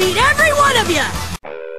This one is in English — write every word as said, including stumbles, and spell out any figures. beat every one of you!